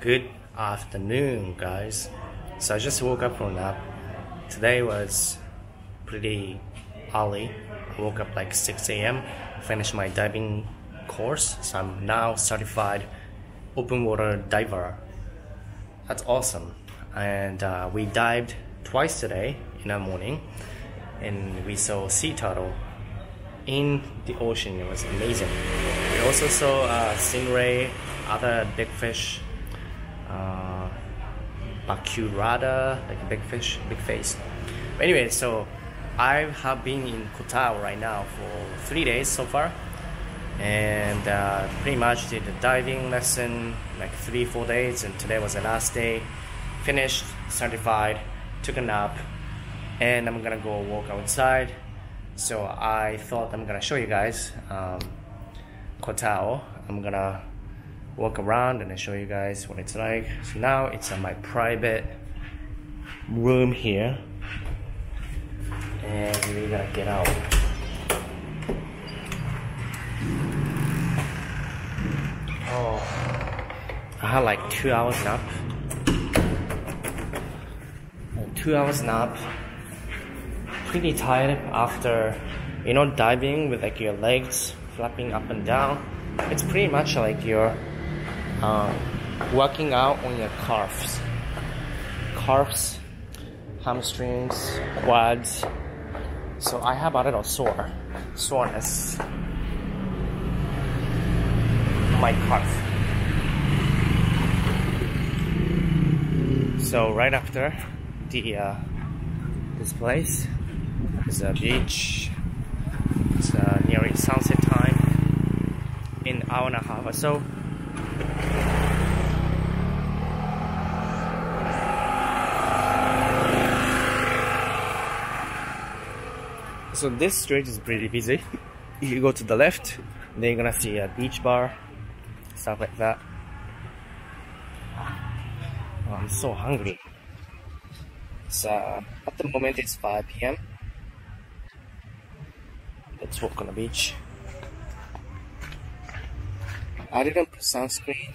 Good afternoon, guys. So I just woke up from a nap. Today was pretty early. I woke up like 6 AM, finished my diving course, so I'm now certified open water diver. That's awesome. And we dived twice today in the morning, and we saw sea turtle in the ocean. It was amazing. We also saw stingray, other big fish, Bakurada, like a big fish, big face. But anyway, so I have been in Koh Tao right now for 3 days so far, and pretty much did the diving lesson like 3-4 days, and today was the last day. Finished, certified, took a nap, and I'm gonna go walk outside. So I thought I'm gonna show you guys Koh Tao. I'm gonna walk around and I show you guys what it's like. So now it's in my private room here, and we gotta get out. Oh, I had like 2 hours nap. 2 hours nap. Pretty tired after, you know, diving with like your legs flapping up and down. It's pretty much like you're working out on your calves, hamstrings, quads. So I have a little soreness on my calf. So right after the this place, it's a beach. It's nearing sunset time in an hour and a half or so. So this street is pretty busy. If you go to the left, then you're gonna see a beach bar, stuff like that. Oh, I'm so hungry. It's, at the moment it's 5 PM. Let's walk on the beach. I didn't put sunscreen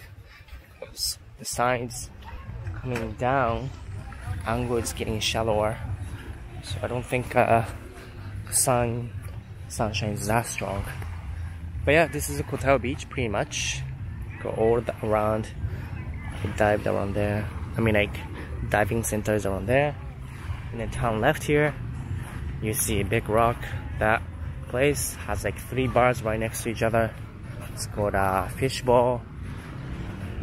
because the side's coming down, angle is getting shallower, so I don't think sunshine is that strong. But yeah, this is a Koh Tao beach pretty much. Go all around. I dived around there. I mean, like, diving centers around there. And then turn left here, you see a big rock. That place has like 3 bars right next to each other. It's called Fishbowl,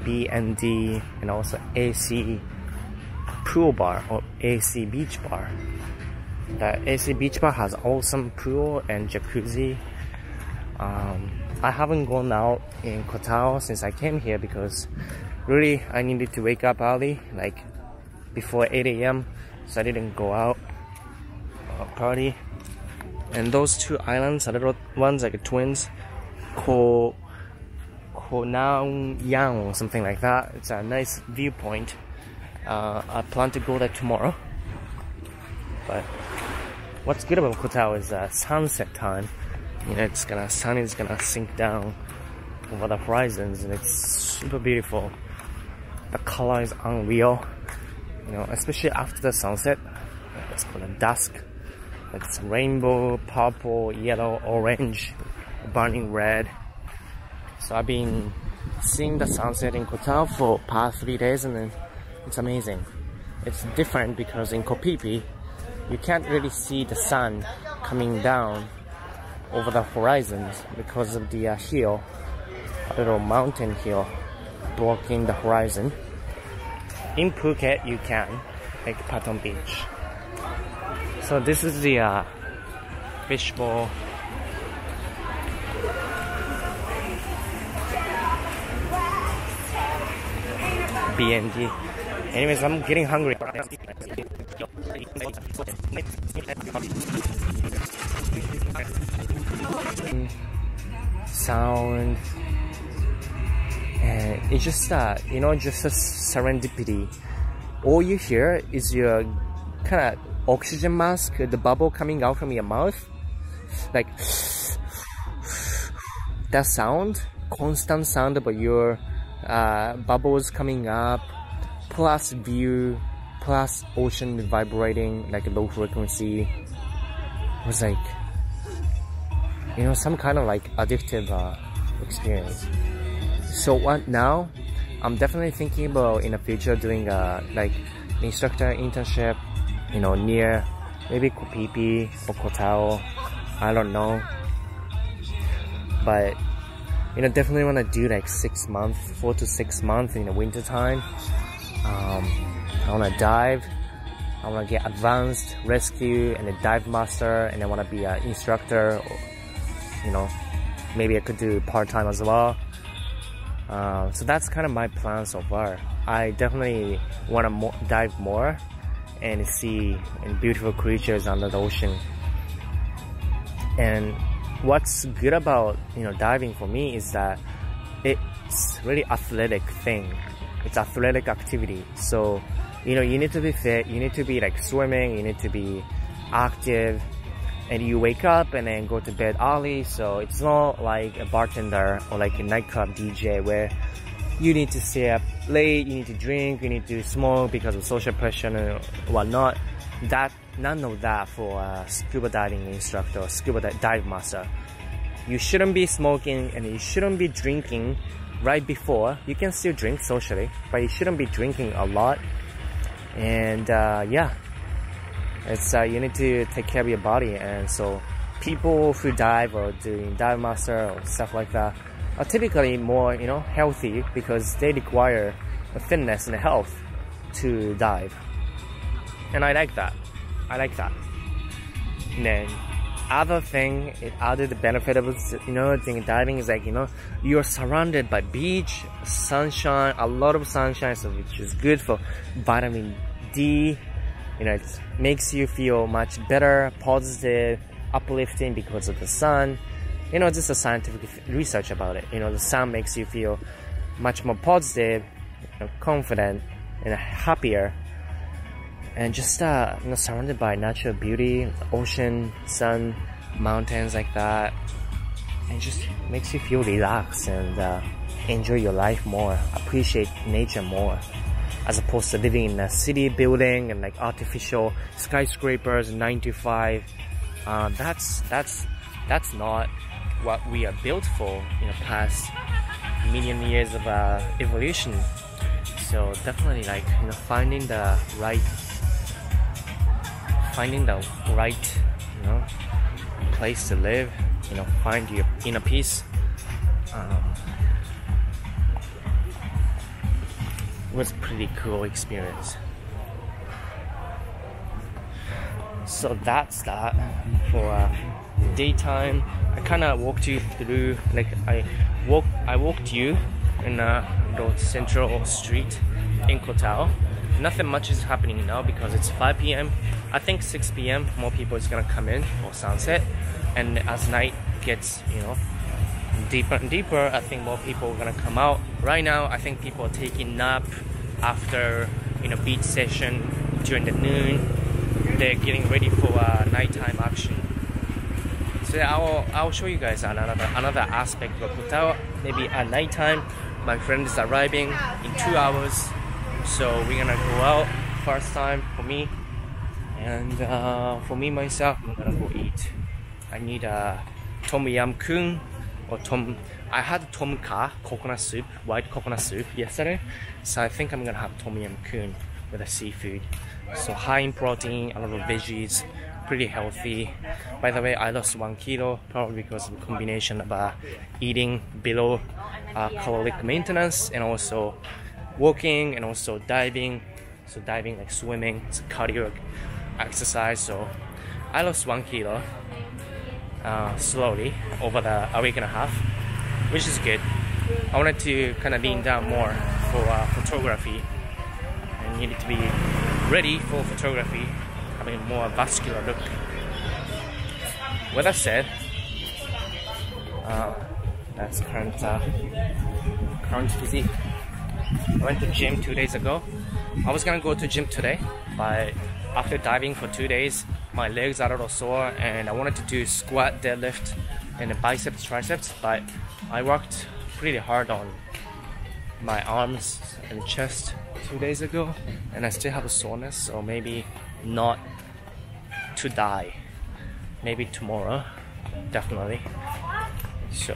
B&D, and also AC Pool Bar or AC Beach Bar. The AC Beach Bar has awesome pool and jacuzzi. I haven't gone out in Koh Tao since I came here because really I needed to wake up early, like before 8 AM, so I didn't go out or party. And those 2 islands, the little ones, like twins, Ko Nang Yang or something like that. It's a nice viewpoint. I plan to go there tomorrow. But what's good about Koh Tao is sunset time. You know, it's gonna, sun is gonna sink down over the horizons, and it's super beautiful. The color is unreal. You know, especially after the sunset. It's called a dusk. It's rainbow, purple, yellow, orange, burning red. So I've been seeing the sunset in Koh Tao for past 3 days, and then it's amazing. It's different because in Kopipi you can't really see the sun coming down over the horizon because of the hill, a little mountain hill blocking the horizon. In Phuket you can, like Patong Beach. So this is the fishbowl. BND. Anyways, I'm getting hungry. Sound, and it's just you know, just a serendipity. All you hear is your kind of oxygen mask, the bubble coming out from your mouth, like that sound, constant sound about your bubbles coming up, plus view, plus ocean vibrating like a low frequency. It was like, you know, some kind of like addictive experience. So what now? I'm definitely thinking about in the future doing like instructor internship, you know, near maybe Kopipi or Koh Tao, I don't know. But you know, definitely want to do like 6 months, 4 to 6 months in the winter time. I want to dive. I want to get advanced rescue and a dive master, and I want to be an instructor. Or, you know, maybe I could do part time as well. So that's kind of my plan so far. I definitely want to dive more and see beautiful creatures under the ocean. And what's good about, you know, diving for me is that it's really athletic thing. It's athletic activity. So, you know, you need to be fit. You need to be like swimming. You need to be active. And you wake up and then go to bed early, so it's not like a bartender or like a nightclub DJ where you need to stay up late, you need to drink, you need to smoke because of social pressure and whatnot. That, none of that for a scuba diving instructor or scuba dive master. You shouldn't be smoking and you shouldn't be drinking right before. You can still drink socially, but you shouldn't be drinking a lot. And yeah, it's you need to take care of your body. And so people who dive or doing dive master or stuff like that are typically more, you know, healthy because they require a fitness and a health to dive. And I like that. I like that. And then other thing, the benefit of, you know, diving is like, you know, you're surrounded by beach, sunshine, a lot of sunshine, so which is good for vitamin D. You know, it makes you feel much better, positive, uplifting because of the sun. You know, just a scientific research about it. You know, the sun makes you feel much more positive, you know, confident, and happier. And just you know, surrounded by natural beauty, ocean, sun, mountains like that. And just makes you feel relaxed and enjoy your life more, appreciate nature more, as opposed to living in a city building and like artificial skyscrapers, 9 to 5. That's not what we are built for in the past million years of evolution. So definitely, like, you know, finding the right, you know, place to live, you know, find your inner peace. It was a pretty cool experience. So that's that for daytime. I kind of walked you through, like I walked you in the central street in Koh Tao. Nothing much is happening now because it's 5 p.m. I think 6 p.m. more people is gonna come in for sunset, and as night gets, you know, deeper and deeper, I think more people are gonna come out. Right now, I think people are taking nap after, you know, beach session during the noon. They're getting ready for nighttime action. So I'll show you guys another aspect of Koh Tao. Maybe at nighttime, my friend is arriving in 2 hours, so we're gonna go out first time for me, and for me myself, I'm gonna go eat. I need a tom yam kung. I had tom kha, coconut soup, white coconut soup yesterday, so I think I'm gonna have tom yam kun with a seafood. So high in protein, a lot of veggies, pretty healthy. By the way, I lost 1 kilo probably because of a combination of eating below caloric maintenance and also walking and also diving. So diving, like swimming, it's a cardio exercise. So I lost 1 kilo. Slowly over the week and a half, which is good. I wanted to kind of lean down more for photography. I needed to be ready for photography, having a more vascular look. With that said, that's current physique. I went to gym 2 days ago. I was gonna go to gym today, but after diving for 2 days, my legs are a little sore, and I wanted to do squat, deadlift, and biceps, triceps, but I worked pretty hard on my arms and chest 2 days ago, and I still have a soreness, so maybe not to die. Maybe tomorrow, definitely. So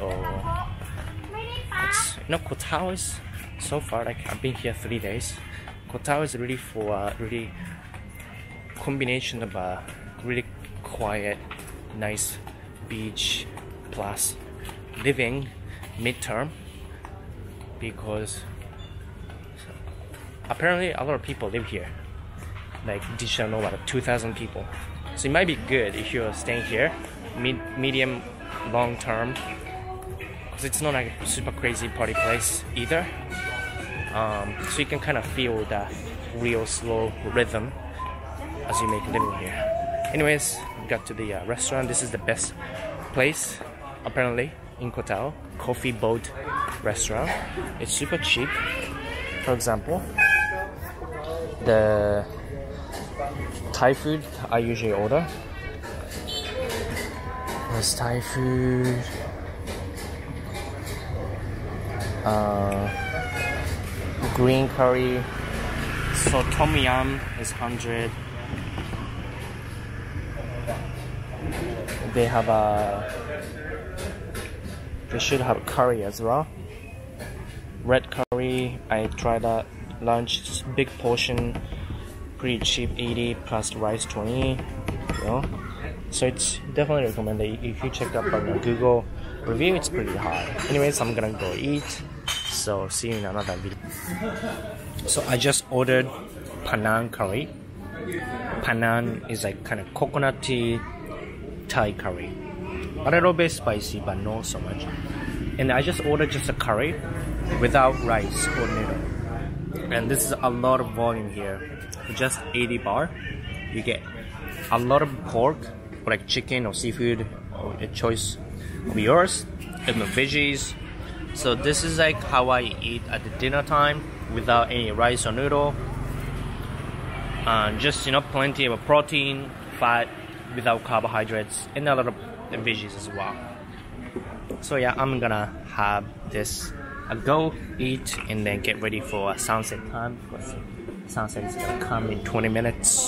it's, you know, Koh Tao is so far, like I've been here 3 days. Koh Tao is really for really combination of a really quiet, nice beach plus living midterm, because apparently a lot of people live here. Like, did you know about 2,000 people? So it might be good if you're staying here, medium, long term, because it's not like a super crazy party place either. So you can kind of feel that real slow rhythm as you make a living here. Anyways, we got to the restaurant. This is the best place apparently in Koh Tao, Coffee Boat restaurant. It's super cheap. For example, the Thai food I usually order. There's Thai food. Green curry. So tom yum is 100. They have they should have curry as well. Red curry, I tried that lunch, big portion, pretty cheap, 80 plus rice 20, you know. So it's definitely recommended. If you check up on the Google review, it's pretty high. Anyways, I'm gonna go eat, so see you in another video. So I just ordered Penang curry. Penang is like kind of coconutty Thai curry, a little bit spicy but not so much. And I just ordered just a curry without rice or noodle, and this is a lot of volume here. For just 80 baht, you get a lot of pork, or like chicken or seafood, or a choice of yours, and the veggies. So this is like how I eat at the dinner time without any rice or noodle, and just, you know, plenty of protein, fat, without carbohydrates, and a lot of veggies as well. So yeah, I'm gonna have this. I'll go eat and then get ready for sunset time, because sunset is gonna come in 20 minutes.